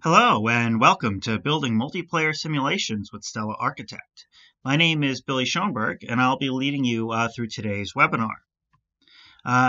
Hello and welcome to Building Multiplayer Simulations with Stella Architect. My name is Billy Schoenberg and I'll be leading you through today's webinar.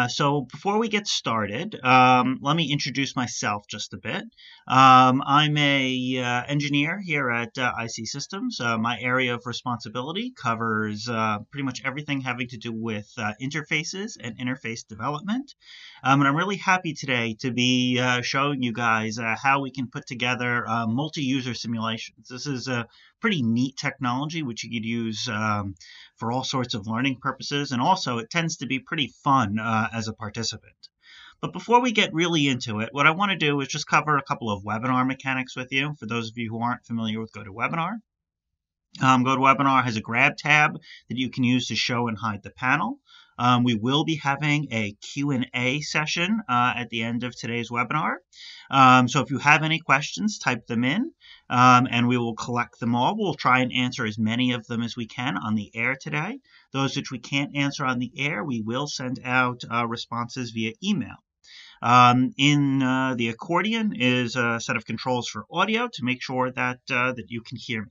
So before we get started, let me introduce myself just a bit. I'm a engineer here at isee Systems. My area of responsibility covers pretty much everything having to do with interfaces and interface development. And I'm really happy today to be showing you guys how we can put together multi-user simulations. This is a pretty neat technology which you could use for all sorts of learning purposes, and also it tends to be pretty fun as a participant. But before we get really into it, what I want to do is just cover a couple of webinar mechanics with you, for those of you who aren't familiar with GoToWebinar. GoToWebinar has a grab tab that you can use to show and hide the panel. We will be having a Q&A session at the end of today's webinar. So if you have any questions, type them in and we will collect them all. We'll try and answer as many of them as we can on the air today. Those which we can't answer on the air, we will send out responses via email. In the accordion is a set of controls for audio to make sure that, you can hear me.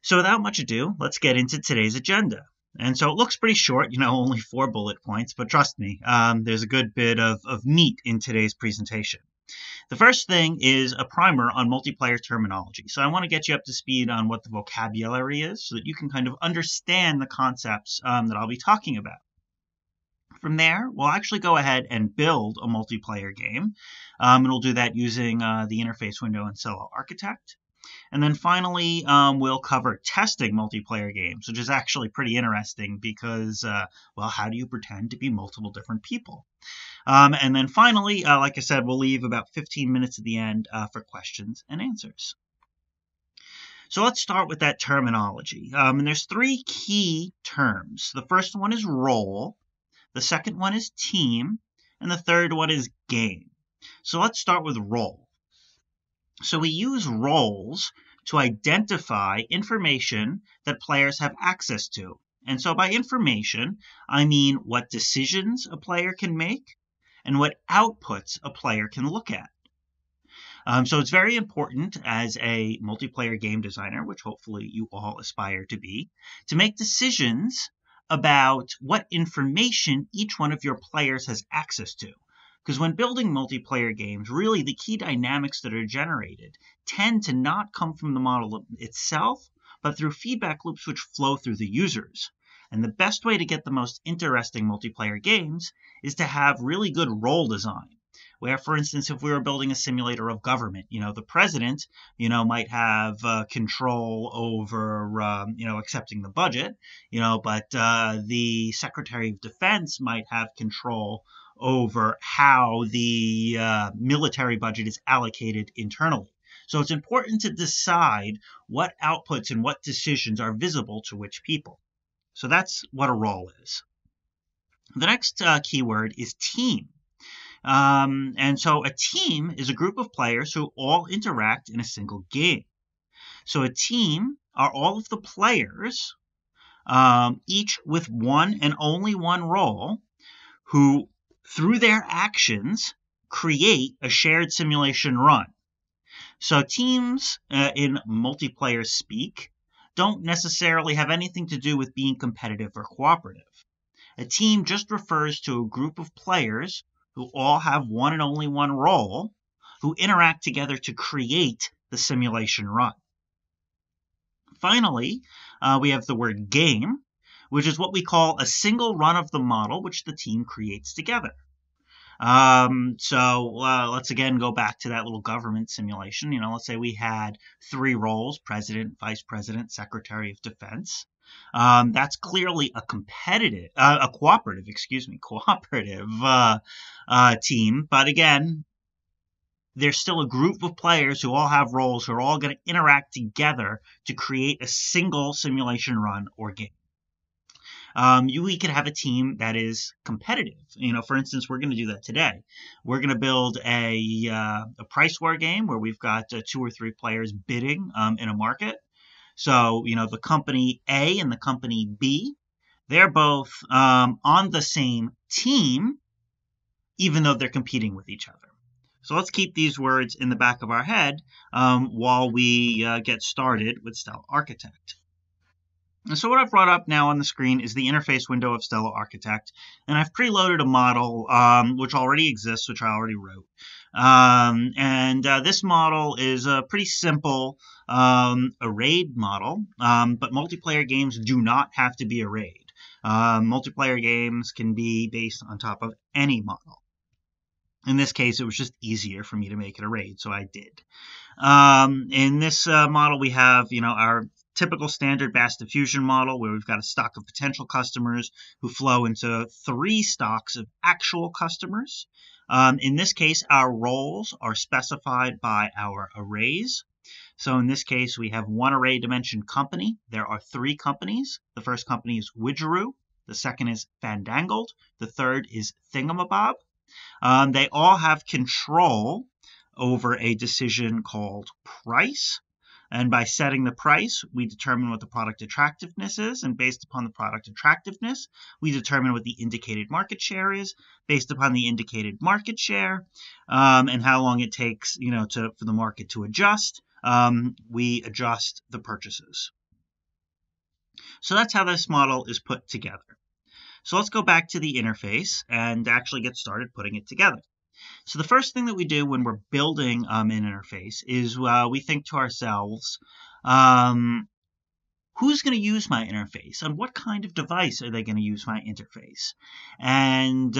So without much ado, let's get into today's agenda. And so it looks pretty short, you know, only 4 bullet points, but trust me, there's a good bit of meat in today's presentation. The first thing is a primer on multiplayer terminology. So I want to get you up to speed on what the vocabulary is so that you can kind of understand the concepts that I'll be talking about. From there, we'll actually go ahead and build a multiplayer game, and we'll do that using the interface window in Stella Architect. And then finally, we'll cover testing multiplayer games, which is actually pretty interesting because, well, how do you pretend to be multiple different people? And then finally, like I said, we'll leave about 15 minutes at the end for questions and answers. So let's start with that terminology. And there's 3 key terms. The first one is role, the second one is team, and the third one is game. So let's start with role. So we use roles to identify information that players have access to. And so by information, I mean what decisions a player can make and what outputs a player can look at. So it's very important as a multiplayer game designer, which hopefully you all aspire to be, to make decisions about what information each one of your players has access to. Because when building multiplayer games, really the key dynamics that are generated tend to not come from the model itself, but through feedback loops which flow through the users. And the best way to get the most interesting multiplayer games is to have really good role design. Where, for instance, if we were building a simulator of government, you know, the president, you know, might have control over, you know, accepting the budget, you know, but the Secretary of Defense might have control over how the military budget is allocated internally. So it's important to decide what outputs and what decisions are visible to which people. So that's what a role is. The next keyword is team. And so a team is a group of players who all interact in a single game. So a team are all of the players, each with one and only one role, who through their actions, create a shared simulation run. So teams in multiplayer speak don't necessarily have anything to do with being competitive or cooperative. A team just refers to a group of players who all have one and only one role, who interact together to create the simulation run. Finally, we have the word game, which is what we call a single run of the model which the team creates together. So let's again go back to that little government simulation. You know, let's say we had 3 roles, president, vice president, secretary of defense. That's clearly a competitive, cooperative team. But again, there's still a group of players who all have roles who are all going to interact together to create a single simulation run or game. We could have a team that is competitive. You know, for instance, we're going to do that today. We're going to build a PriceWar game where we've got 2 or 3 players bidding in a market. So, you know, the company A and the company B, they're both on the same team, even though they're competing with each other. So let's keep these words in the back of our head while we get started with Stella Architect. So what I've brought up now on the screen is the interface window of Stella Architect, and I've preloaded a model which already exists, which I already wrote. This model is a pretty simple arrayed model, but multiplayer games do not have to be arrayed. Multiplayer games can be based on top of any model. In this case, it was just easier for me to make it arrayed, so I did. In this model, we have, our typical standard Bass diffusion model where we've got a stock of potential customers who flow into three stocks of actual customers. In this case, our roles are specified by our arrays. So in this case, we have one array dimension company. There are three companies. The first company is Widgeroo. The second is Fandangled. The third is Thingamabob. They all have control over a decision called price. And by setting the price, we determine what the product attractiveness is. And based upon the product attractiveness, we determine what the indicated market share is. Based upon the indicated market share and how long it takes, for the market to adjust, we adjust the purchases. So that's how this model is put together. So let's go back to the interface and actually get started putting it together. So the first thing that we do when we're building an interface is we think to ourselves, who's going to use my interface? On what kind of device are they going to use my interface? And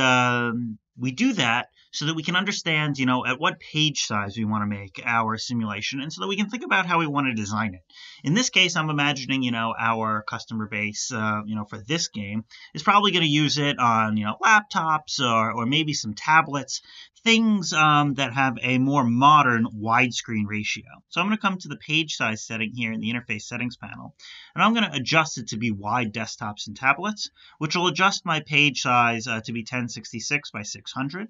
we do that so that we can understand, at what page size we want to make our simulation, and so that we can think about how we want to design it. In this case, I'm imagining, our customer base, for this game is probably going to use it on, laptops or maybe some tablets, things that have a more modern widescreen ratio. So I'm going to come to the page size setting here in the interface settings panel, and I'm going to adjust it to be wide desktops and tablets, which will adjust my page size to be 1066 by 600.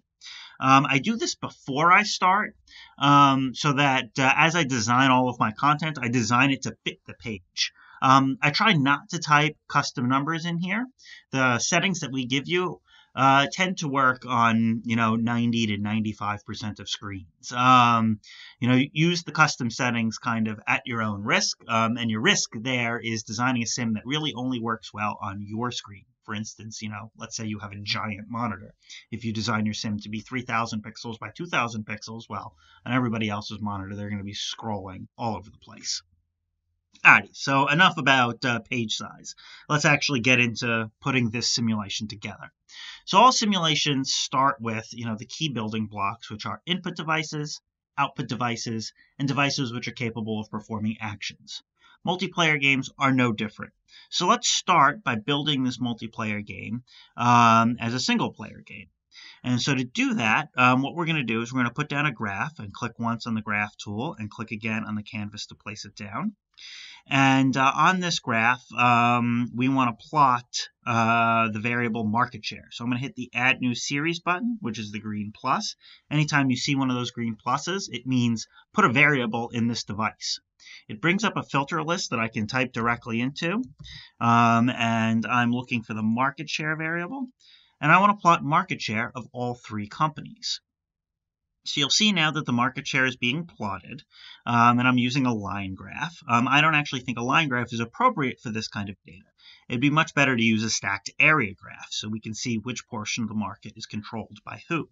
I do this before I start so that as I design all of my content, I design it to fit the page. I try not to type custom numbers in here. The settings that we give you tend to work on, 90 to 95% of screens. Use the custom settings kind of at your own risk, and your risk there is designing a sim that really only works well on your screen. For instance, let's say you have a giant monitor. If you design your sim to be 3,000 pixels by 2,000 pixels, well, on everybody else's monitor, they're going to be scrolling all over the place. Alrighty, so enough about page size. Let's actually get into putting this simulation together. So all simulations start with, the key building blocks, which are input devices, output devices, and devices which are capable of performing actions. Multiplayer games are no different. So let's start by building this multiplayer game as a single player game. And so to do that, what we're going to do is we're going to put down a graph and click once on the graph tool and click again on the canvas to place it down. And on this graph, we want to plot the variable market share. So I'm going to hit the Add New Series button, which is the green plus. Anytime you see one of those green pluses, it means put a variable in this device. It brings up a filter list that I can type directly into, and I'm looking for the market share variable. And I want to plot market share of all three companies. So you'll see now that the market share is being plotted, and I'm using a line graph. I don't actually think a line graph is appropriate for this kind of data. It'd be much better to use a stacked area graph so we can see which portion of the market is controlled by who.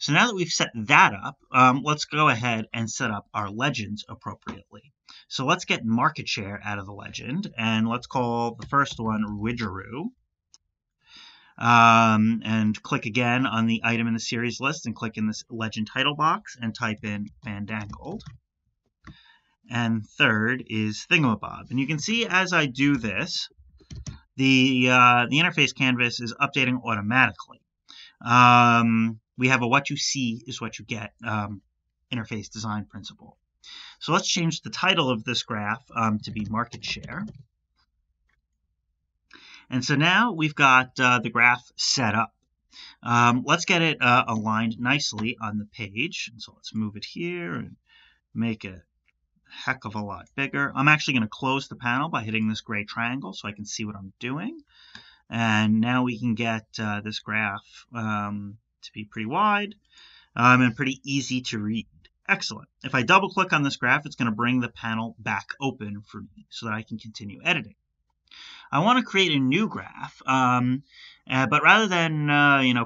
So now that we've set that up, let's go ahead and set up our legends appropriately. So let's get market share out of the legend, and let's call the first one Widgeroo. And click again on the item in the series list and click in this legend title box and type in Fandangled. And third is Thingamabob. And you can see as I do this, the interface canvas is updating automatically. We have a what you see is what you get interface design principle. So let's change the title of this graph to be market share. And so now we've got the graph set up. Let's get it aligned nicely on the page. And so let's move it here and make it a heck of a lot bigger. I'm actually going to close the panel by hitting this gray triangle so I can see what I'm doing. And now we can get this graph to be pretty wide. and pretty easy to read. Excellent. If I double click on this graph, it's going to bring the panel back open for me so that I can continue editing. I want to create a new graph, but rather than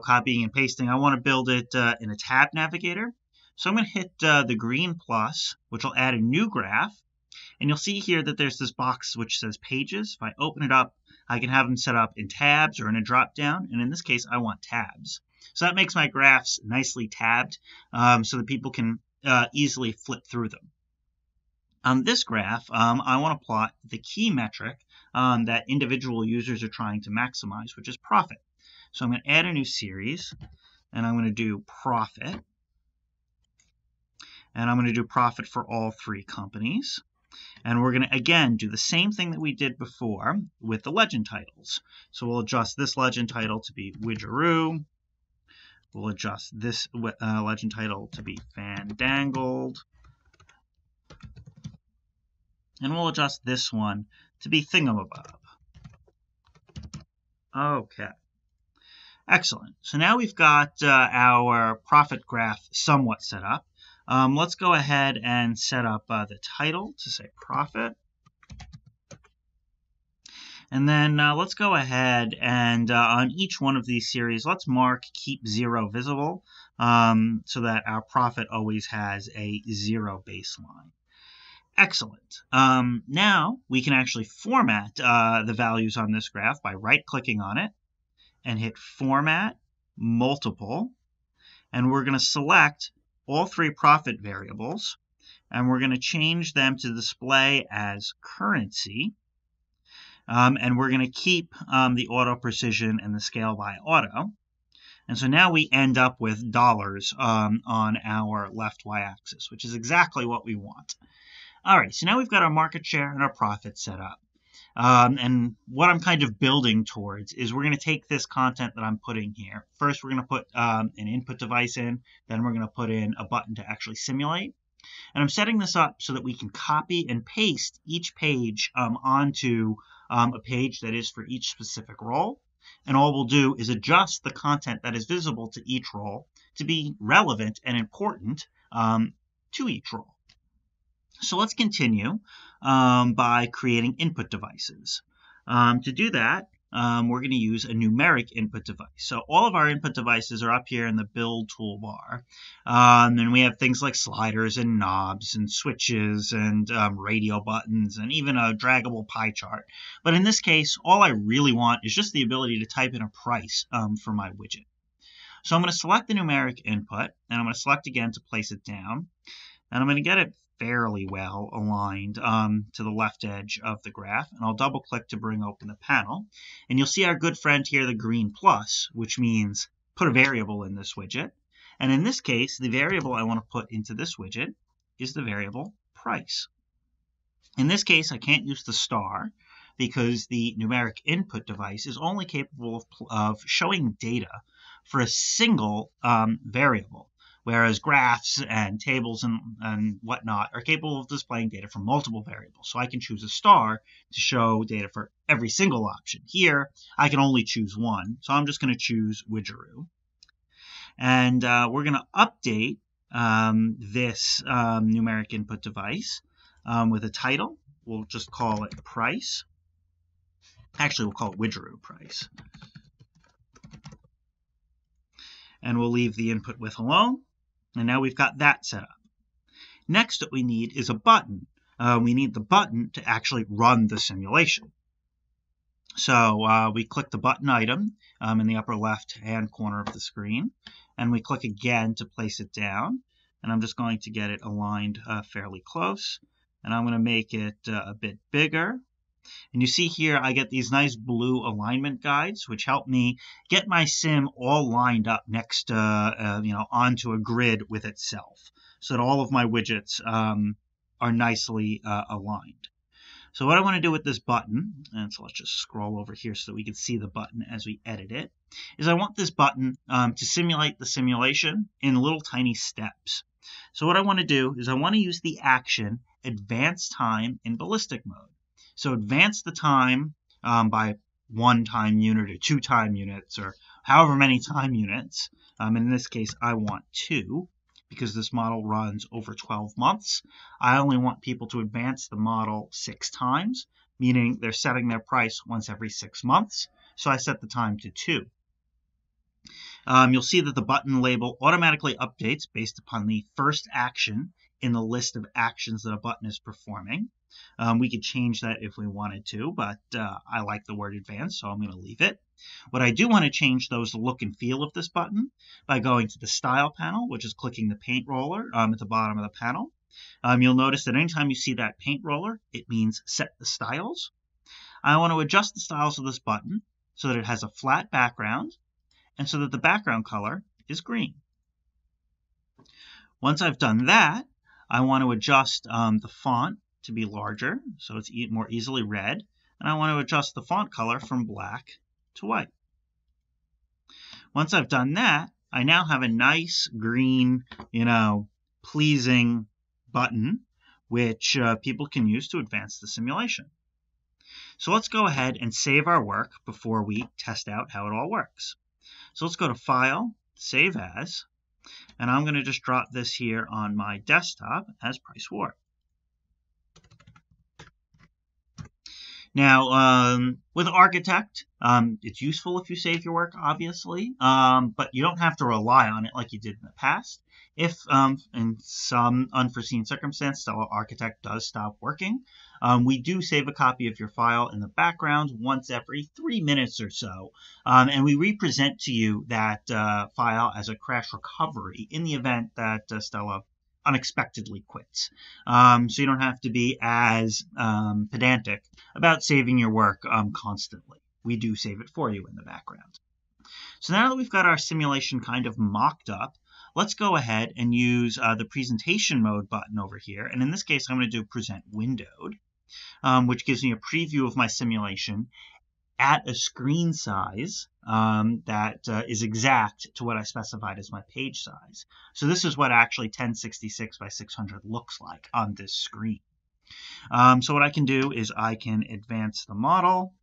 copying and pasting, I want to build it in a tab navigator. So I'm going to hit the green plus, which will add a new graph. And you'll see here that there's this box which says pages. If I open it up, I can have them set up in tabs or in a drop down. And in this case, I want tabs. So that makes my graphs nicely tabbed so that people can easily flip through them. On this graph, I want to plot the key metric that individual users are trying to maximize, which is profit. So I'm going to add a new series, and I'm going to do profit. And I'm going to do profit for all three companies. And we're going to, again, do the same thing that we did before with the legend titles. So we'll adjust this legend title to be Widgeroo. We'll adjust this legend title to be Fandangled. And we'll adjust this one to be Thingamabob. Okay. Excellent. So now we've got our profit graph somewhat set up. Let's go ahead and set up the title to say profit. And then let's go ahead and on each one of these series, let's mark keep zero visible so that our profit always has a zero baseline. Excellent. Now we can actually format the values on this graph by right-clicking on it and hit Format, Multiple, and we're going to select all three profit variables, and we're going to change them to display as currency, and we're going to keep the auto precision and the scale by auto. And so now we end up with dollars on our left y-axis, which is exactly what we want. All right, so now we've got our market share and our profit set up. And what I'm kind of building towards is we're going to take this content that I'm putting here. First, we're going to put an input device in. Then we're going to put in a button to actually simulate. And I'm setting this up so that we can copy and paste each page onto a page that is for each specific role. And all we'll do is adjust the content that is visible to each role to be relevant and important to each role. So let's continue by creating input devices. To do that, we're going to use a numeric input device. So all of our input devices are up here in the build toolbar. And we have things like sliders and knobs and switches and radio buttons and even a draggable pie chart. But in this case, all I really want is just the ability to type in a price for my widget. So I'm going to select the numeric input, and I'm going to select again to place it down. And I'm going to get it fairly well aligned to the left edge of the graph, and I'll double click to bring open the panel, and you'll see our good friend here, the green plus, which means put a variable in this widget. And in this case, the variable I want to put into this widget is the variable price. In this case, I can't use the star because the numeric input device is only capable of showing data for a single variable, whereas graphs and tables and whatnot are capable of displaying data from multiple variables. So I can choose a star to show data for every single option. Here, I can only choose one. So I'm just going to choose Widgeroo. And we're going to update this numeric input device with a title. We'll just call it price. Actually, we'll call it Widgeroo price. And we'll leave the input width alone. And now we've got that set up. Next, what we need is a button. We need the button to actually run the simulation. So we click the button item in the upper left-hand corner of the screen, and we click again to place it down. And I'm just going to get it aligned fairly close, and I'm going to make it a bit bigger. And you see here, I get these nice blue alignment guides, which help me get my sim all lined up next to, onto a grid with itself, so that all of my widgets are nicely aligned. So what I want to do with this button, and so let's just scroll over here so that we can see the button as we edit it, is I want this button to simulate the simulation in little tiny steps. So what I want to do is I want to use the action advance time in ballistic mode. So advance the time by 1 time unit or 2 time units or however many time units. In this case, I want 2 because this model runs over 12 months. I only want people to advance the model 6 times, meaning they're setting their price once every 6 months. So I set the time to 2. You'll see that the button label automatically updates based upon the first action in the list of actions that a button is performing. We could change that if we wanted to, but I like the word advanced, so I'm going to leave it. What I do want to change, though, is the look and feel of this button by going to the Style panel, which is clicking the paint roller at the bottom of the panel. You'll notice that anytime you see that paint roller, it means set the styles. I want to adjust the styles of this button so that it has a flat background and so that the background color is green. Once I've done that, I want to adjust the font to be larger so it's more easily read, and I want to adjust the font color from black to white. Once I've done that, I now have a nice green, pleasing button which people can use to advance the simulation. So let's go ahead and save our work before we test out how it all works. So let's go to File, Save As, and I'm going to just drop this here on my desktop as PriceWar. Now, with Architect, it's useful if you save your work, obviously, but you don't have to rely on it like you did in the past. If in some unforeseen circumstance Stella Architect does stop working, we do save a copy of your file in the background once every 3 minutes or so, and we represent to you that file as a crash recovery in the event that Stella unexpectedly quits. So you don't have to be as pedantic about saving your work constantly. We do save it for you in the background. So now that we've got our simulation kind of mocked up, let's go ahead and use the presentation mode button over here. And in this case, I'm going to do present windowed, which gives me a preview of my simulation at a screen size that is exact to what I specified as my page size. So this is what actually 1066 by 600 looks like on this screen. So what I can do is I can advance the model.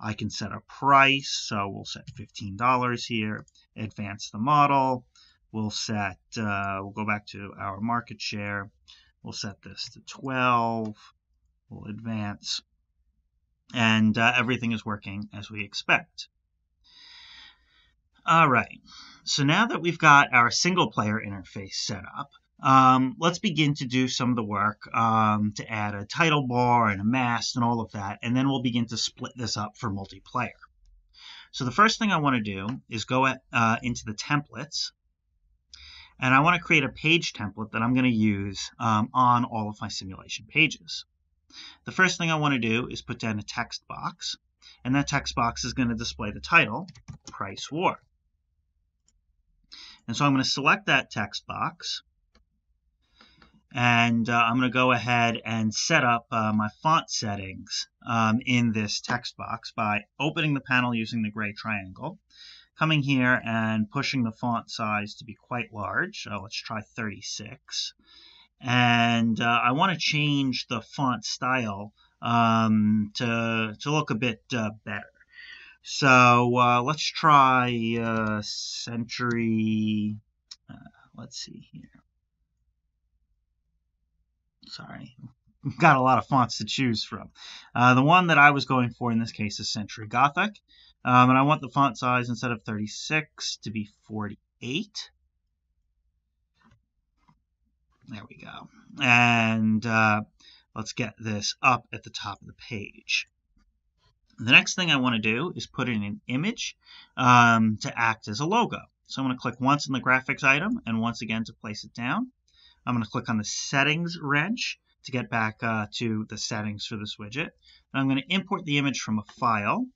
I can set a price. So we'll set $15 here, advance the model. We'll set, we'll go back to our market share. We'll set this to 12. We'll advance. And everything is working as we expect. All right, so now that we've got our single player interface set up, let's begin to do some of the work to add a title bar and a mast and all of that, and then we'll begin to split this up for multiplayer. So the first thing I want to do is go into the templates, and I want to create a page template that I'm going to use on all of my simulation pages. The first thing I want to do is put down a text box, and that text box is going to display the title, Price War. And so I'm going to select that text box, and I'm going to go ahead and set up my font settings in this text box by opening the panel using the gray triangle, coming here and pushing the font size to be quite large. So let's try 36. And I want to change the font style to look a bit better. So let's try Century. Let's see here. Sorry, got a lot of fonts to choose from. The one that I was going for in this case is Century Gothic. And I want the font size instead of 36 to be 48. There we go. And let's get this up at the top of the page. The next thing I want to do is put in an image to act as a logo. So I'm going to click once on the graphics item and once again to place it down. I'm going to click on the settings wrench to get back to the settings for this widget. And I'm going to import the image from a file.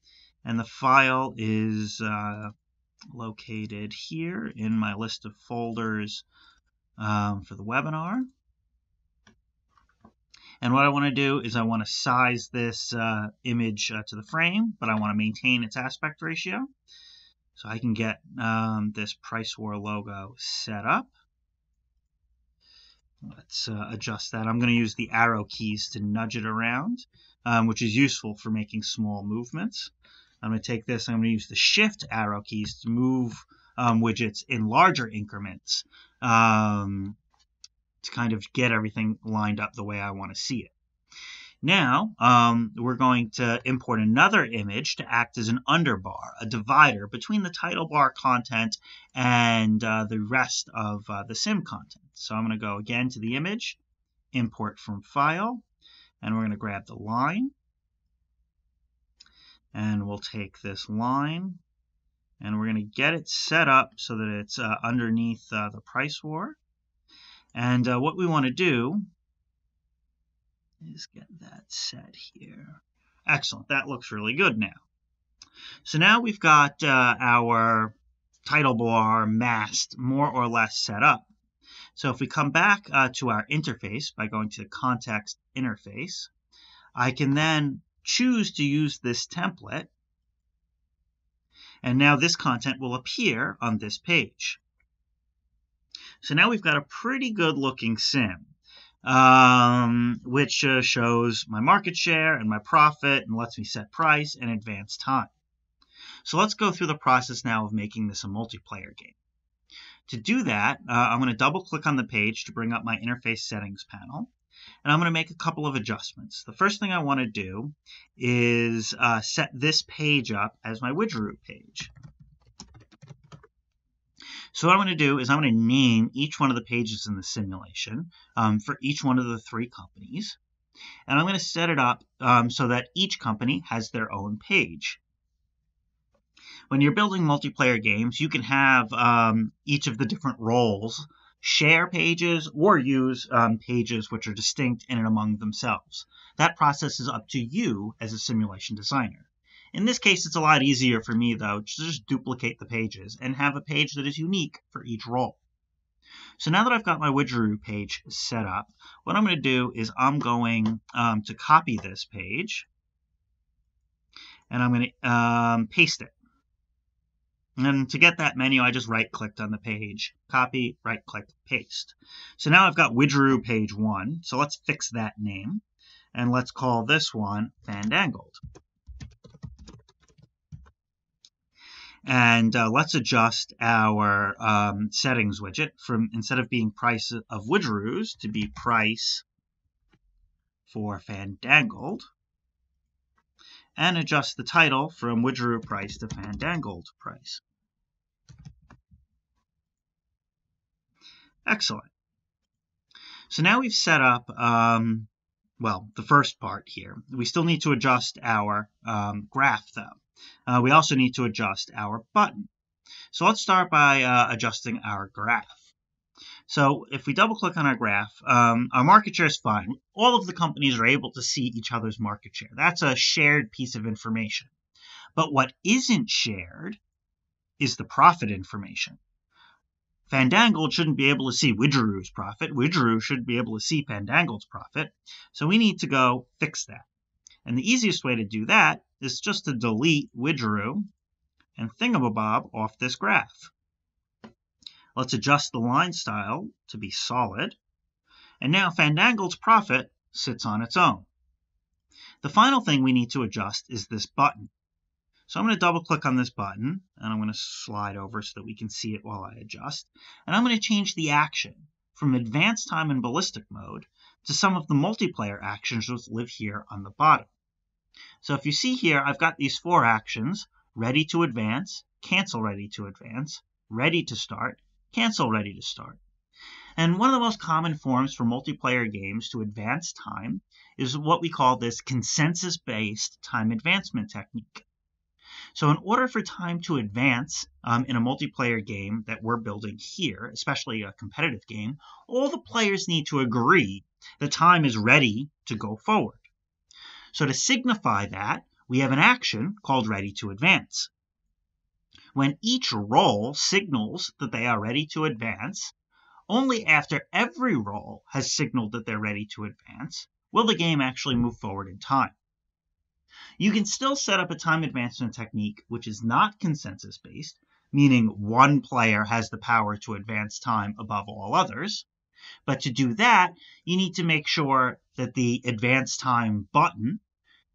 And the file is located here in my list of folders for the webinar. And what I want to do is I want to size this image to the frame, but I want to maintain its aspect ratio. So I can get this PriceWar logo set up. Let's adjust that. I'm going to use the arrow keys to nudge it around, which is useful for making small movements. I'm going to take this, I'm going to use the shift arrow keys to move widgets in larger increments to kind of get everything lined up the way I want to see it. Now, we're going to import another image to act as an underbar, a divider between the title bar content and the rest of the sim content. So I'm going to go again to the image, import from file, and we're going to grab the line. And we'll take this line, and we're going to get it set up so that it's underneath the PriceWar. And what we want to do is get that set here. Excellent. That looks really good now. So now we've got our title bar masked more or less set up. So if we come back to our interface by going to the context interface, I can then choose to use this template. And now this content will appear on this page. So now we've got a pretty good looking sim, which shows my market share and my profit and lets me set price and advance time. So let's go through the process now of making this a multiplayer game. To do that, I'm going to double click on the page to bring up my interface settings panel. And I'm going to make a couple of adjustments. The first thing I want to do is set this page up as my Widgeroo page. So what I'm going to do is I'm going to name each one of the pages in the simulation for each one of the three companies. And I'm going to set it up so that each company has their own page. When you're building multiplayer games, you can have each of the different roles share pages or use pages which are distinct in and among themselves. That process is up to you as a simulation designer. In this case, it's a lot easier for me, though, to just duplicate the pages and have a page that is unique for each role. So now that I've got my Widgeroo page set up, what I'm going to do is I'm going to copy this page, and I'm going to paste it. And to get that menu, I just right-clicked on the page, copy, right-click, paste. So now I've got Widgeroo page 1, so let's fix that name, and let's call this one Fandangled. And let's adjust our settings widget from, instead of being price of Widgeroo's, to be price for Fandangled. And adjust the title from Widgeroo price to Fandangled price. Excellent. So now we've set up, well, the first part here. We still need to adjust our graph, though. We also need to adjust our button. So let's start by adjusting our graph. So if we double-click on our graph, our market share is fine. All of the companies are able to see each other's market share. That's a shared piece of information. But what isn't shared is the profit information. Fandangled shouldn't be able to see Widgeroo's profit. Widgeroo should be able to see Fandangled's profit. So we need to go fix that. And the easiest way to do that is just to delete Widgeroo and Thingamabob off this graph. Let's adjust the line style to be solid. And now Fandangled's profit sits on its own. The final thing we need to adjust is this button. So I'm going to double click on this button, and I'm going to slide over so that we can see it while I adjust. And I'm going to change the action from advanced time and ballistic mode to some of the multiplayer actions which live here on the bottom. So if you see here, I've got these four actions: ready to advance, cancel ready to advance, ready to start, cancel ready to start. And one of the most common forms for multiplayer games to advance time is what we call this consensus-based time advancement technique. So in order for time to advance in a multiplayer game that we're building here, especially a competitive game, all the players need to agree that time is ready to go forward. So to signify that, we have an action called ready to advance. When each role signals that they are ready to advance, only after every role has signaled that they're ready to advance will the game actually move forward in time. You can still set up a time advancement technique which is not consensus-based, meaning one player has the power to advance time above all others. But to do that, you need to make sure that the advance time button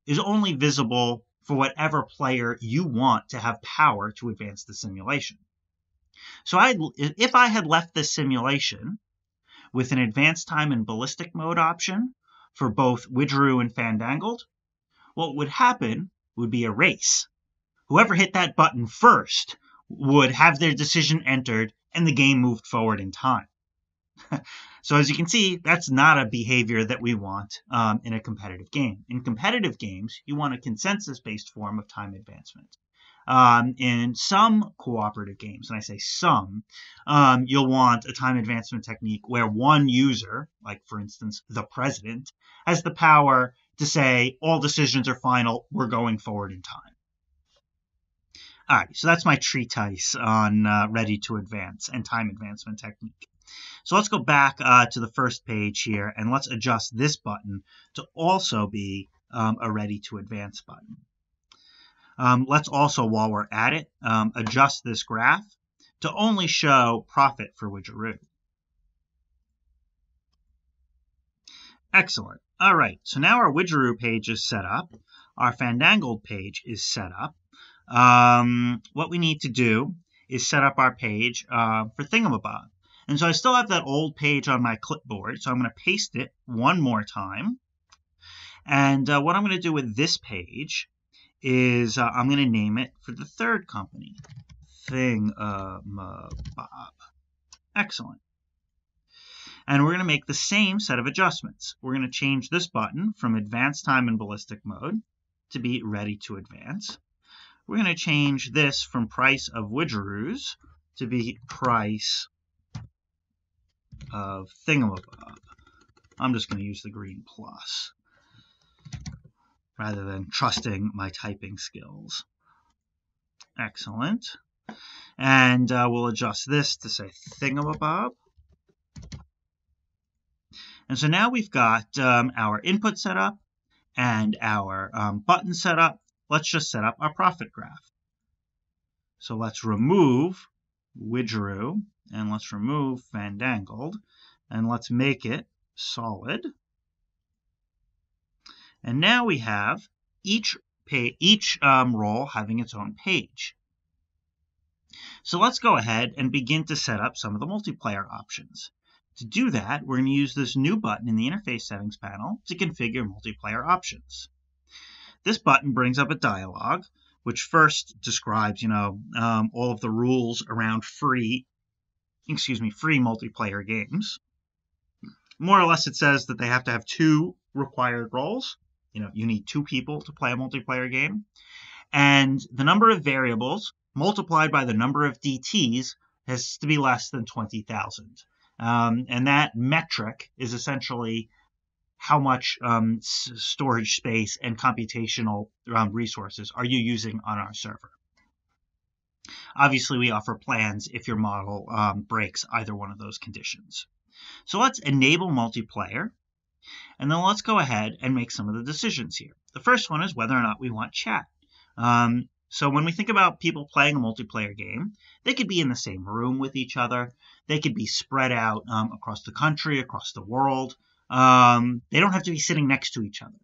is only visible for whatever player you want to have power to advance the simulation. So if I had left this simulation with an advanced time and ballistic mode option for both Widgeroo and Fandangled, what would happen would be a race. Whoever hit that button first would have their decision entered and the game moved forward in time. So as you can see, that's not a behavior that we want in a competitive game. In competitive games, you want a consensus-based form of time advancement. In some cooperative games, and I say some, you'll want a time advancement technique where one user, like for instance, the president, has the power to say, all decisions are final, we're going forward in time. All right, so that's my treatise on ready to advance and time advancement technique. So let's go back to the first page here, and let's adjust this button to also be a ready to advance button. Let's also, while we're at it, adjust this graph to only show profit for Widgeroo. Excellent. All right, so now our Widgeroo page is set up. Our Fandangled page is set up. What we need to do is set up our page for Thingamabob. And so I still have that old page on my clipboard, so I'm going to paste it one more time. And what I'm going to do with this page is I'm going to name it for the third company, Thingamabob. Excellent. And we're going to make the same set of adjustments. We're going to change this button from advanced time in ballistic mode to be ready to advance. We're going to change this from price of Widgeroo's to be price of Thingamabob. I'm just going to use the green plus rather than trusting my typing skills. Excellent. And we'll adjust this to say Thingamabob. And so now we've got our input set up and our button set up. Let's just set up our profit graph. So let's remove Widgeroo, and let's remove Fandangled, and let's make it solid. And now we have each role having its own page. So let's go ahead and begin to set up some of the multiplayer options. To do that, we're going to use this new button in the interface settings panel to configure multiplayer options. This button brings up a dialog, which first describes, all of the rules around free multiplayer games. More or less, it says that they have to have two required roles. You need two people to play a multiplayer game. And the number of variables multiplied by the number of DTs has to be less than 20,000. And that metric is essentially how much storage space and computational resources are you using on our server. Obviously, we offer plans if your model breaks either one of those conditions. So let's enable multiplayer, and then let's go ahead and make some of the decisions here. The first one is whether or not we want chat. So when we think about people playing a multiplayer game, they could be in the same room with each other. They could be spread out across the country, across the world. They don't have to be sitting next to each other.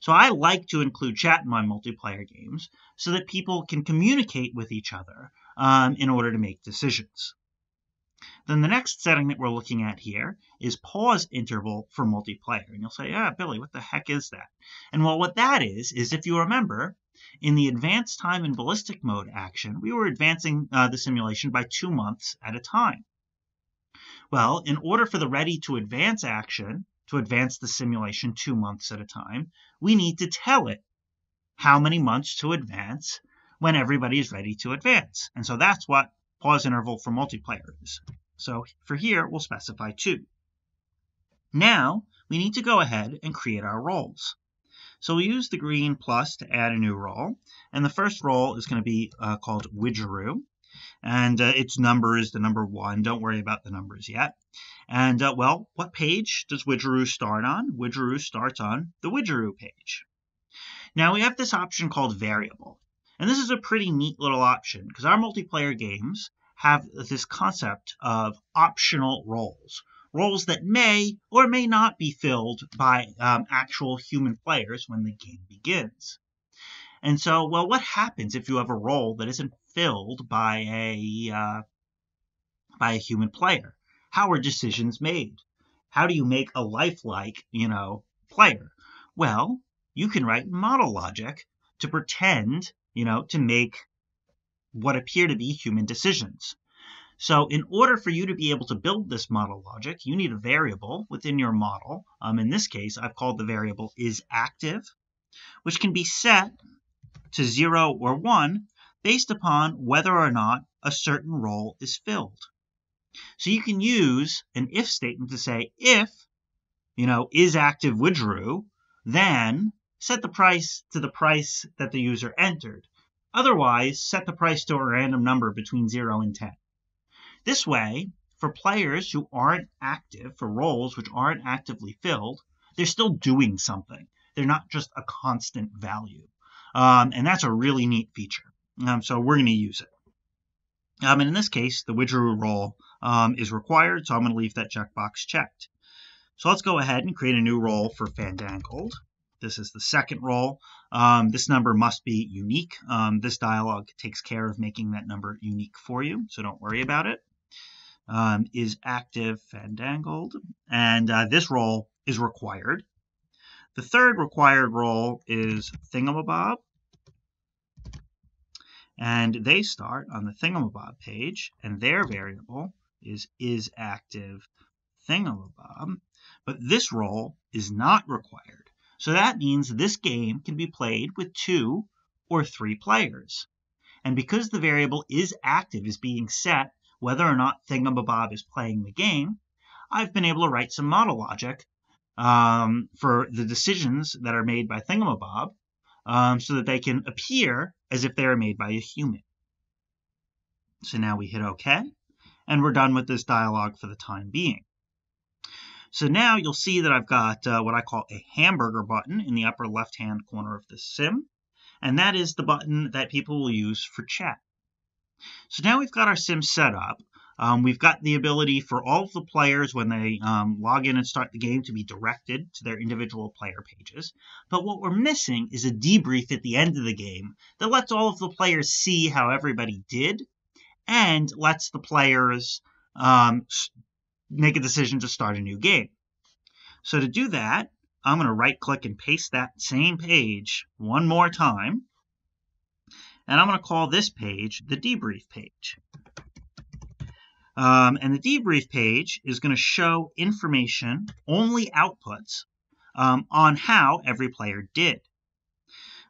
So I like to include chat in my multiplayer games so that people can communicate with each other in order to make decisions. Then the next setting that we're looking at here is pause interval for multiplayer. And you'll say, yeah, Billy, what the heck is that? And well, what that is if you remember, in the advanced time and ballistic mode action, we were advancing the simulation by 2 months at a time. Well, in order for the ready to advance action to advance the simulation 2 months at a time, we need to tell it how many months to advance when everybody is ready to advance. And so that's what pause interval for multiplayer is. So for here, we'll specify 2. Now, we need to go ahead and create our roles. So we'll use the green plus to add a new role. And the first role is going to be called Widgeroo. And its number is the number 1. Don't worry about the numbers yet. And, well, what page does Widgeroo start on? Widgeroo starts on the Widgeroo page. Now, we have this option called variable. And this is a pretty neat little option because our multiplayer games have this concept of optional roles. Roles that may or may not be filled by actual human players when the game begins. And so, well, what happens if you have a role that isn't filled by a human player? How are decisions made? How do you make a lifelike, player? Well, you can write model logic to pretend, to make what appear to be human decisions. So in order for you to be able to build this model logic, you need a variable within your model. In this case, I've called the variable isActive, which can be set to 0 or 1 based upon whether or not a certain role is filled. So you can use an if statement to say, if, isActive Widgeroo, then set the price to the price that the user entered. Otherwise, set the price to a random number between 0 and 10. This way, for players who aren't active, for roles which aren't actively filled, they're still doing something. They're not just a constant value. And that's a really neat feature. So we're going to use it. And in this case, the Widgeroo role is required, so I'm going to leave that checkbox checked. So let's go ahead and create a new role for Fandangled. This is the second role. This number must be unique. This dialog takes care of making that number unique for you, so don't worry about it. isActive Fandangled, and this role is required. The third required role is Thingamabob, and they start on the Thingamabob page, and their variable is isActive Thingamabob, but this role is not required. So that means this game can be played with 2 or 3 players. And because the variable isActive is being set whether or not Thingamabob is playing the game, I've been able to write some model logic for the decisions that are made by Thingamabob so that they can appear as if they are made by a human. So now we hit OK, and we're done with this dialogue for the time being. So now you'll see that I've got what I call a hamburger button in the upper left-hand corner of this sim, and that is the button that people will use for chat. So now we've got our sim set up. We've got the ability for all of the players when they log in and start the game to be directed to their individual player pages. But what we're missing is a debrief at the end of the game that lets all of the players see how everybody did and lets the players make a decision to start a new game. So to do that, I'm going to right-click and paste that same page one more time. And I'm going to call this page the debrief page. And the debrief page is going to show information, only outputs, on how every player did.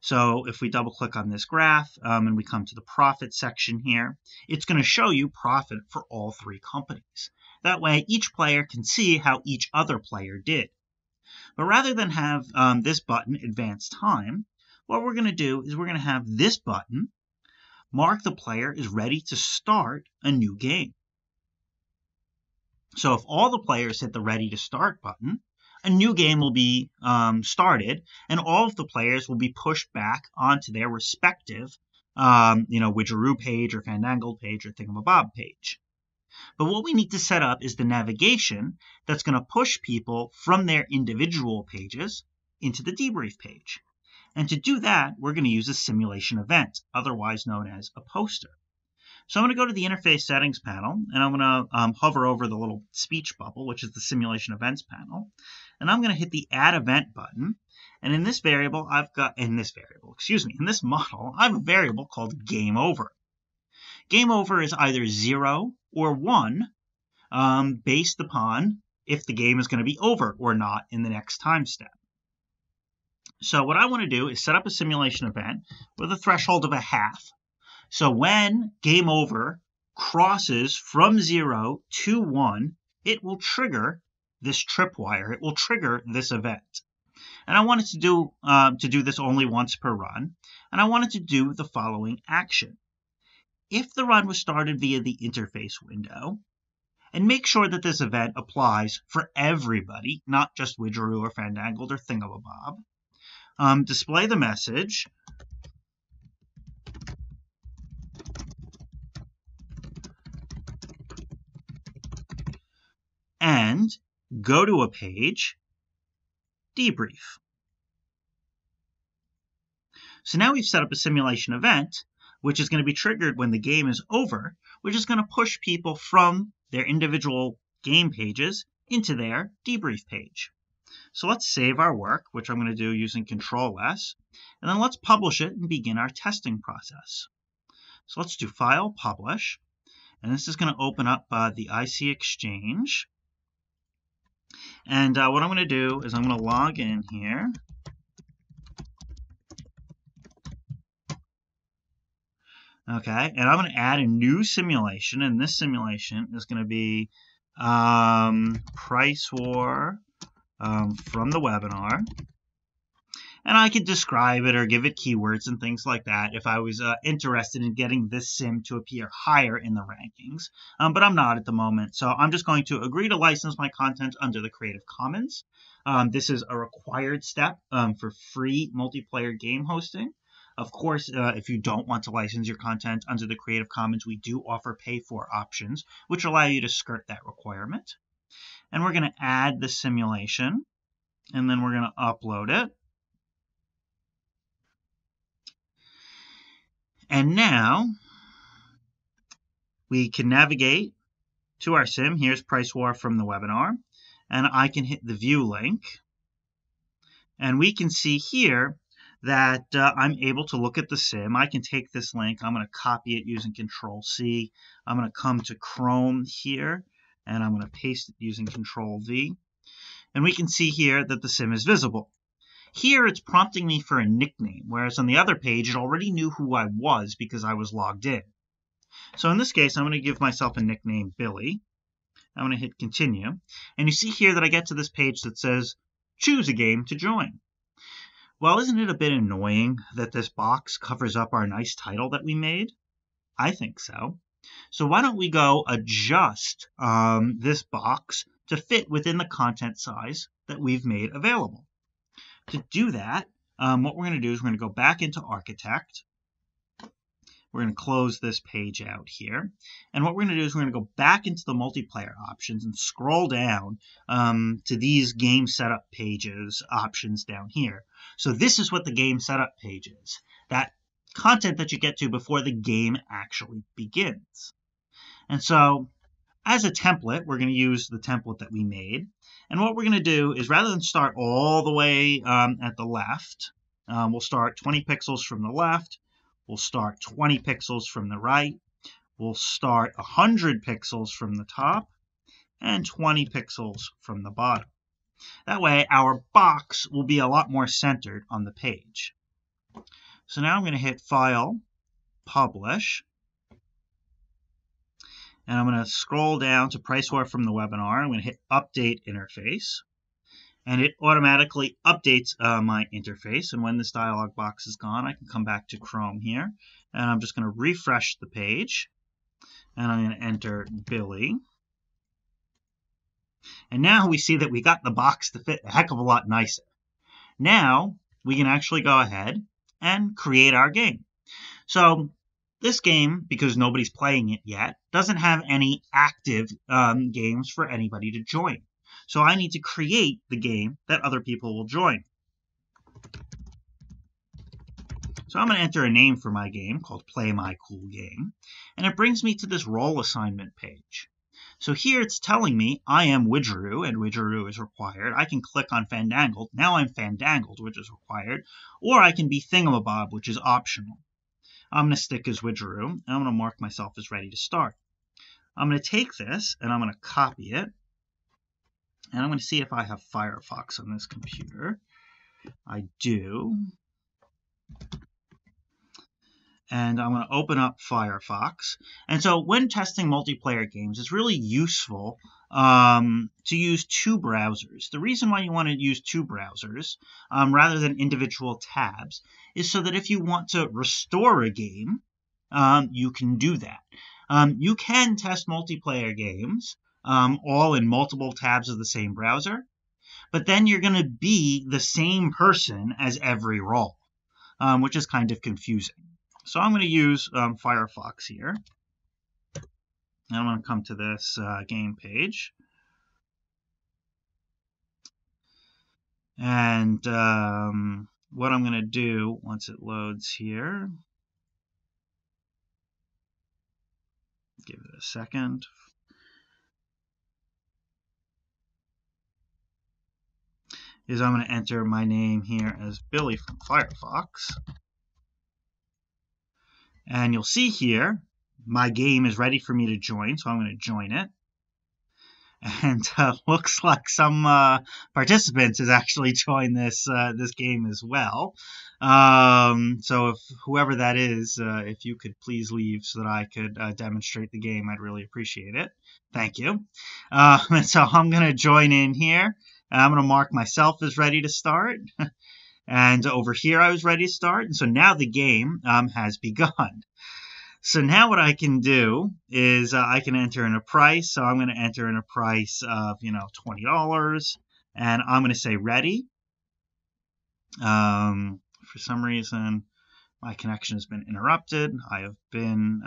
So if we double-click on this graph and we come to the profit section here, it's going to show you profit for all 3 companies. That way, each player can see how each other player did. But rather than have this button advance time, what we're going to do is we're going to have this button mark the player is ready to start a new game. So if all the players hit the ready to start button, a new game will be started, and all of the players will be pushed back onto their respective, Widgeroo page or Fandangled page or Thingamabob page. But what we need to set up is the navigation that's going to push people from their individual pages into the debrief page. And to do that, we're going to use a simulation event, otherwise known as a poster. So I'm going to go to the interface settings panel, and I'm going to hover over the little speech bubble, which is the simulation events panel. And I'm going to hit the add event button. And in this variable, I've got, in this model, I have a variable called game over. Game over is either 0 or 1 based upon if the game is going to be over or not in the next time step. So what I want to do is set up a simulation event with a threshold of 1/2. So when game over crosses from 0 to 1, it will trigger this tripwire. It will trigger this event. And I want it to do this only once per run. And I want it to do the following action. If the run was started via the interface window, and make sure that this event applies for everybody, not just Widgeroo or Fandangled or Thingamabob. Display the message, and go to a page, debrief. So now we've set up a simulation event, which is going to be triggered when the game is over, which is going to push people from their individual game pages into their debrief page. So let's save our work, which I'm going to do using Control-S, and then let's publish it and begin our testing process. So let's do File, Publish, and this is going to open up the isee Exchange. And what I'm going to do is I'm going to log in here. Okay, and I'm going to add a new simulation, and this simulation is going to be PriceWar from the webinar. And I could describe it or give it keywords and things like that if I was interested in getting this sim to appear higher in the rankings. But I'm not at the moment, so I'm just going to agree to license my content under the Creative Commons. This is a required step for free multiplayer game hosting. Of course, if you don't want to license your content under the Creative Commons, we do offer pay-for options, which allow you to skirt that requirement. And we're going to add the simulation, and then we're going to upload it. And now we can navigate to our sim. Here's PriceWar from the webinar, and I can hit the view link. And we can see here that I'm able to look at the sim. I can take this link. I'm going to copy it using Control-C. I'm going to come to Chrome here, and I'm going to paste it using Control-V. And we can see here that the sim is visible. Here, it's prompting me for a nickname, whereas on the other page, it already knew who I was because I was logged in. So in this case, I'm going to give myself a nickname, Billy. I'm going to hit Continue. And you see here that I get to this page that says, Choose a game to join. Well, isn't it a bit annoying that this box covers up our nice title that we made? I think so. So why don't we go adjust this box to fit within the content size that we've made available. To do that, what we're going to do is we're going to go back into Architect. We're going to close this page out here. And what we're going to do is we're going to go back into the multiplayer options and scroll down to these game setup pages options down here. So this is what the game setup page is, that content that you get to before the game actually begins. And so as a template, we're going to use the template that we made. And what we're going to do is rather than start all the way at the left, we'll start 20 pixels from the left. We'll start 20 pixels from the right. We'll start 100 pixels from the top and 20 pixels from the bottom. That way, our box will be a lot more centered on the page. So now I'm going to hit File, Publish. And I'm going to scroll down to PriceWar from the webinar. I'm going to hit Update Interface. And it automatically updates my interface. And when this dialog box is gone, I can come back to Chrome here. And I'm just going to refresh the page. And I'm going to enter Billy. And now we see that we got the box to fit a heck of a lot nicer. Now we can actually go ahead and create our game. So this game, because nobody's playing it yet, doesn't have any active games for anybody to join. So I need to create the game that other people will join. So I'm going to enter a name for my game called Play My Cool Game. And it brings me to this role assignment page. So here it's telling me I am Widgeroo, and Widgeroo is required. I can click on Fandangled. Now I'm Fandangled, which is required. Or I can be Thingamabob, which is optional. I'm going to stick as Widgeroo, and I'm going to mark myself as ready to start. I'm going to take this, and I'm going to copy it. And I'm going to see if I have Firefox on this computer. I do. And I'm going to open up Firefox. And so when testing multiplayer games, it's really useful to use two browsers. The reason why you want to use two browsers rather than individual tabs is so that if you want to restore a game, you can do that. You can test multiplayer games all in multiple tabs of the same browser, but then you're going to be the same person as every role, which is kind of confusing. So I'm going to use Firefox here, and I'm going to come to this game page, and what I'm going to do once it loads here, give it a second. Is I'm going to enter my name here as Billy from Firefox. And you'll see here, my game is ready for me to join, so I'm going to join it. And looks like some participants has actually joined this this game as well. So if whoever that is, if you could please leave so that I could demonstrate the game, I'd really appreciate it. Thank you. And so I'm going to join in here. And I'm going to mark myself as ready to start. And over here, I was ready to start. And so now the game has begun. So now what I can do is I can enter in a price. So I'm going to enter in a price of, you know, $20. And I'm going to say ready. For some reason, my connection has been interrupted. I have been,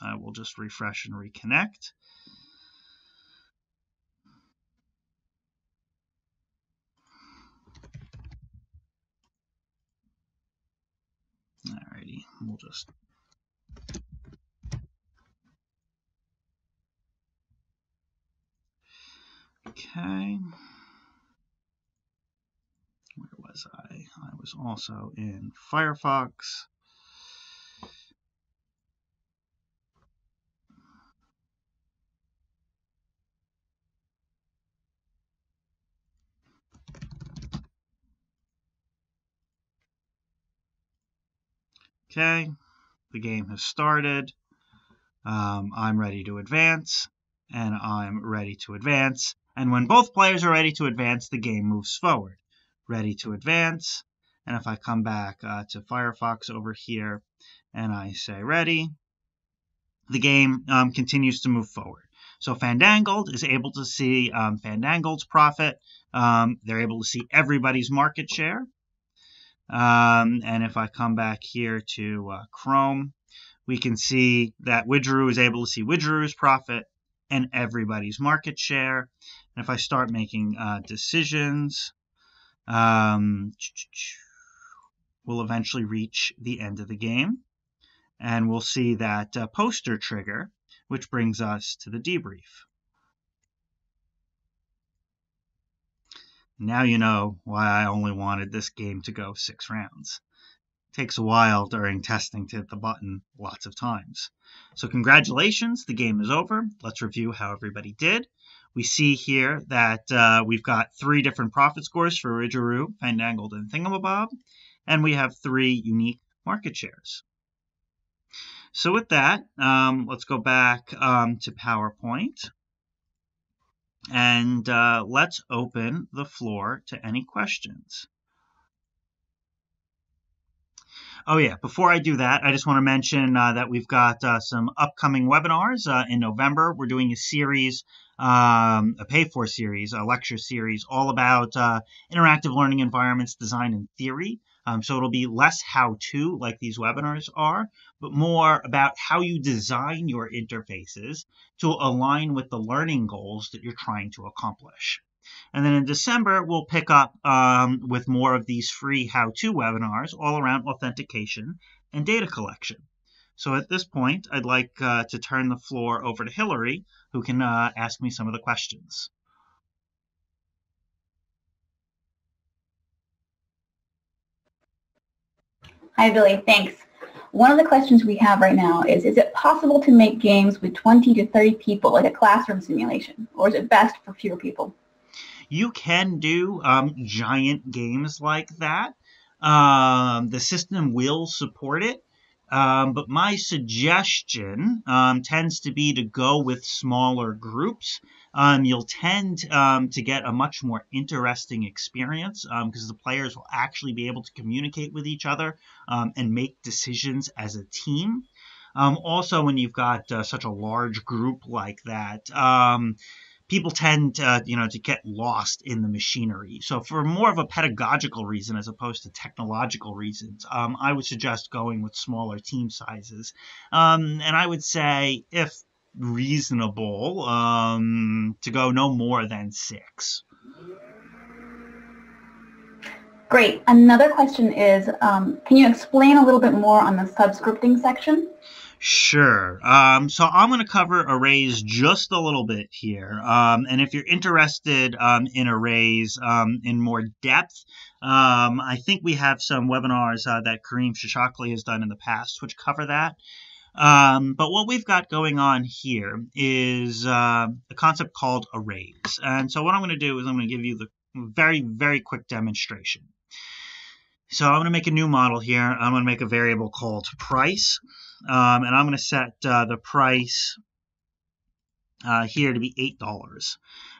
I will just refresh and reconnect. Alrighty, we'll just... Okay. Where was I? I was also in Firefox. Okay, the game has started. I'm ready to advance, and I'm ready to advance. And when both players are ready to advance, the game moves forward. Ready to advance. And if I come back to Firefox over here and I say ready, the game continues to move forward. So Fandangled is able to see Fandangled's profit. They're able to see everybody's market share. And if I come back here to Chrome, we can see that Widgeroo is able to see Widgeroo's profit and everybody's market share. And if I start making decisions, we'll eventually reach the end of the game. And we'll see that poster trigger, which brings us to the debrief. Now you know why I only wanted this game to go 6 rounds. It takes a while during testing to hit the button lots of times. So congratulations, the game is over. Let's review how everybody did. We see here that we've got 3 different profit scores for Widgeroo, Fandangled, and Thingamabob. And we have 3 unique market shares. So with that, let's go back to PowerPoint. And let's open the floor to any questions. Oh yeah, before I do that, I just want to mention that we've got some upcoming webinars in November. We're doing a series, a pay-for series, a lecture series, all about interactive learning environments, design, and theory. So it'll be less how-to, like these webinars are, but more about how you design your interfaces to align with the learning goals that you're trying to accomplish. And then in December, we'll pick up with more of these free how-to webinars all around authentication and data collection. So at this point, I'd like to turn the floor over to Hillary, who can ask me some of the questions. Hi, Billy. Thanks. One of the questions we have right now is it possible to make games with 20 to 30 people like a classroom simulation, or is it best for fewer people? You can do giant games like that. The system will support it, but my suggestion tends to be to go with smaller groups. You'll tend to get a much more interesting experience because the players will actually be able to communicate with each other and make decisions as a team. Also, when you've got such a large group like that, people tend to get lost in the machinery. So for more of a pedagogical reason as opposed to technological reasons, I would suggest going with smaller team sizes. And I would say, if reasonable, to go no more than 6. Great. Another question is, can you explain a little bit more on the subscripting section? Sure. So I'm going to cover arrays just a little bit here. And if you're interested in arrays in more depth, I think we have some webinars that Kareem Shashakli has done in the past which cover that. But what we've got going on here is a concept called arrays. And so what I'm going to do is I'm going to give you the very, very quick demonstration. So I'm going to make a new model here. I'm going to make a variable called price. And I'm going to set the price here to be $8.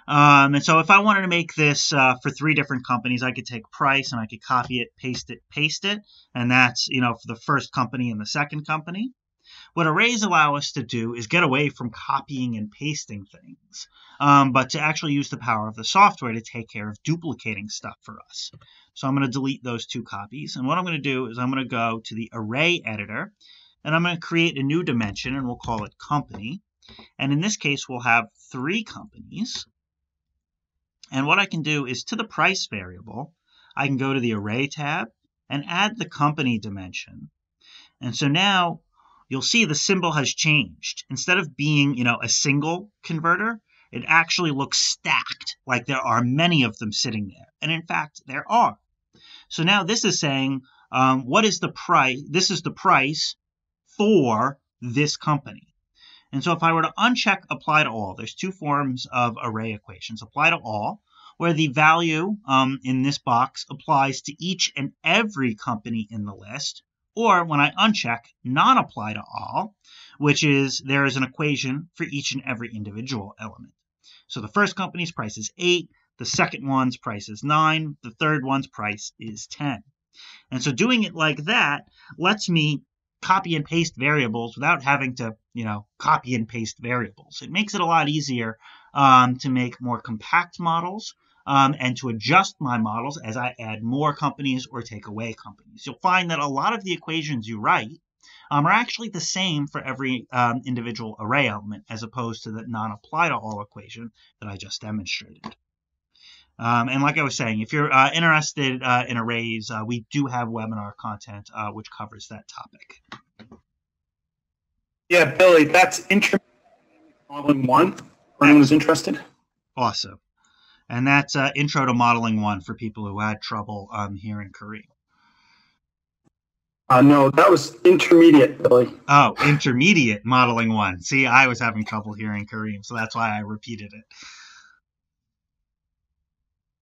And so if I wanted to make this for 3 different companies, I could take price and I could copy it, paste it. And that's, you know, for the first company and the second company. What arrays allow us to do is get away from copying and pasting things, but to actually use the power of the software to take care of duplicating stuff for us. So I'm going to delete those 2 copies. And what I'm going to do is I'm going to go to the array editor, and I'm going to create a new dimension, and we'll call it company. And in this case, we'll have 3 companies. And what I can do is to the price variable, I can go to the array tab and add the company dimension. And so now, you'll see the symbol has changed. Instead of being, you know, a single converter, it actually looks stacked, like there are many of them sitting there. And in fact, there are. So now this is saying, what is the price? This is the price for this company. And so if I were to uncheck apply to all, there's 2 forms of array equations. Apply to all, where the value in this box applies to each and every company in the list. Or when I uncheck non-apply to all, which is there is an equation for each and every individual element. So the first company's price is 8, the second one's price is 9, the third one's price is 10. And so doing it like that lets me copy and paste variables without having to, you know, copy and paste variables. It makes it a lot easier to make more compact models. And to adjust my models as I add more companies or take away companies. You'll find that a lot of the equations you write are actually the same for every individual array element, as opposed to the non-apply to all equation that I just demonstrated. And like I was saying, if you're interested in arrays, we do have webinar content which covers that topic. Yeah, Billy, that's interesting. All in one, for anyone who's interested. Awesome. And that's Intro to Modeling 1 for people who had trouble hearing Kareem. No, that was Intermediate, Billy. Oh, Intermediate Modeling 1. See, I was having trouble hearing Kareem, so that's why I repeated it.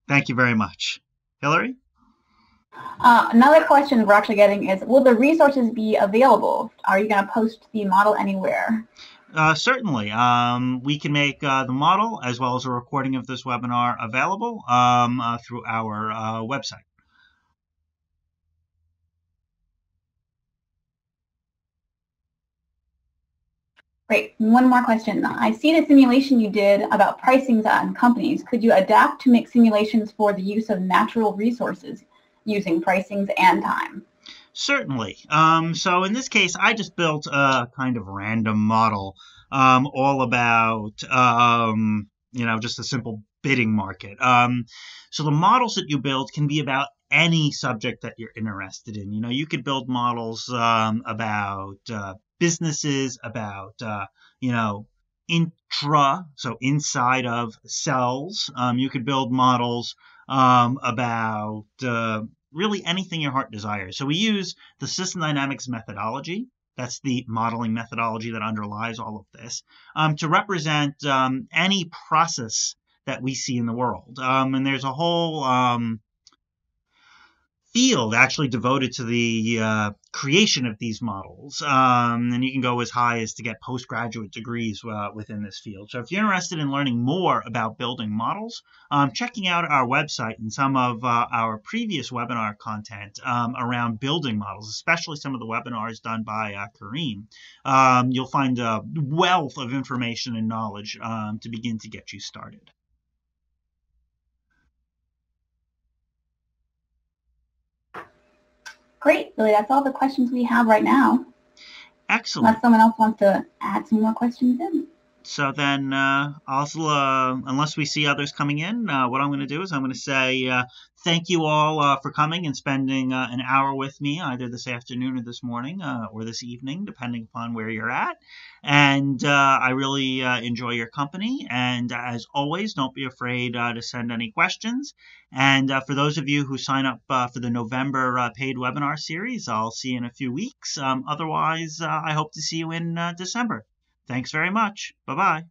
Thank you very much. Hillary? Another question we're actually getting is, will the resources be available? Are you going to post the model anywhere? Certainly. We can make the model as well as a recording of this webinar available through our website. Great. One more question. I see the simulation you did about pricings on companies. Could you adapt to make simulations for the use of natural resources using pricings and time? Certainly. So in this case, I just built a kind of random model all about, you know, just a simple bidding market. So the models that you build can be about any subject that you're interested in. You know, you could build models about businesses, about, you know, intra, so inside of cells. You could build models about really anything your heart desires. So we use the system dynamics methodology, that's the modeling methodology that underlies all of this, to represent any process that we see in the world. And there's a whole field actually devoted to the creation of these models. And you can go as high as to get postgraduate degrees within this field. So if you're interested in learning more about building models, checking out our website and some of our previous webinar content around building models, especially some of the webinars done by Kareem, you'll find a wealth of information and knowledge to begin to get you started. Great, Billy. That's all the questions we have right now. Excellent. Unless someone else wants to add some more questions in. so then unless we see others coming in, what I'm going to do is I'm going to say thank you all for coming and spending an hour with me, either this afternoon or this morning or this evening, depending upon where you're at. And I really enjoy your company. And as always, don't be afraid to send any questions. And for those of you who sign up for the November paid webinar series, I'll see you in a few weeks. Otherwise, I hope to see you in December. Thanks very much. Bye-bye.